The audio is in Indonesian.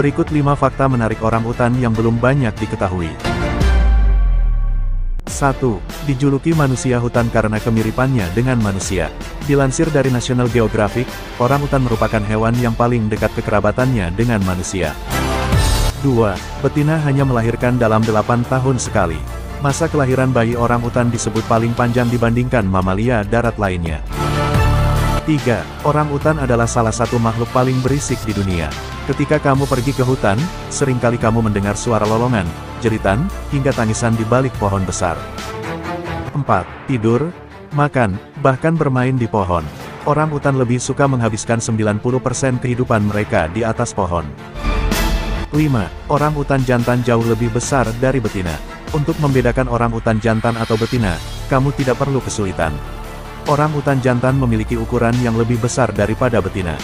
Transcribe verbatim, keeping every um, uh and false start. Berikut lima fakta menarik orang hutan yang belum banyak diketahui. satu. Dijuluki manusia hutan karena kemiripannya dengan manusia. Dilansir dari National Geographic, orang hutan merupakan hewan yang paling dekat kekerabatannya dengan manusia. dua. Betina hanya melahirkan dalam delapan tahun sekali. Masa kelahiran bayi orang hutan disebut paling panjang dibandingkan mamalia darat lainnya. tiga. Orang hutan adalah salah satu makhluk paling berisik di dunia. Ketika kamu pergi ke hutan, seringkali kamu mendengar suara lolongan, jeritan, hingga tangisan di balik pohon besar. empat. Tidur, makan, bahkan bermain di pohon. Orang hutan lebih suka menghabiskan sembilan puluh persen kehidupan mereka di atas pohon. lima. Orang hutan jantan jauh lebih besar dari betina. Untuk membedakan orang hutan jantan atau betina, kamu tidak perlu kesulitan. Orang hutan jantan memiliki ukuran yang lebih besar daripada betina.